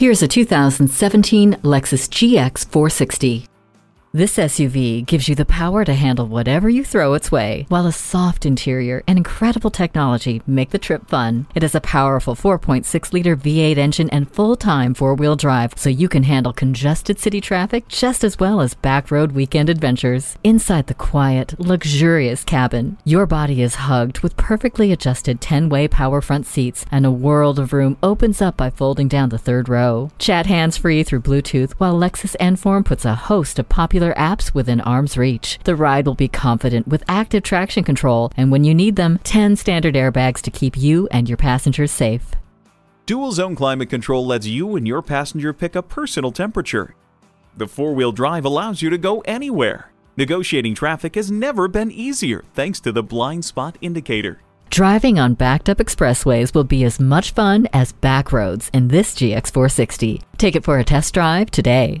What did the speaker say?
Here's a 2017 Lexus GX 460. This SUV gives you the power to handle whatever you throw its way, while a soft interior and incredible technology make the trip fun. It has a powerful 4.6-liter V8 engine and full-time four-wheel drive, so you can handle congested city traffic just as well as back-road weekend adventures. Inside the quiet, luxurious cabin, your body is hugged with perfectly adjusted 10-way power front seats, and a world of room opens up by folding down the third row. Chat hands-free through Bluetooth, while Lexus Enform puts a host of popular apps within arm's reach. The ride will be confident with active traction control, and when you need them, 10 standard airbags to keep you and your passengers safe. Dual zone climate control lets you and your passenger pick a personal temperature. The four-wheel drive allows you to go anywhere. Negotiating traffic has never been easier thanks to the blind spot indicator. Driving on backed-up expressways will be as much fun as back roads in this GX 460. Take it for a test drive today.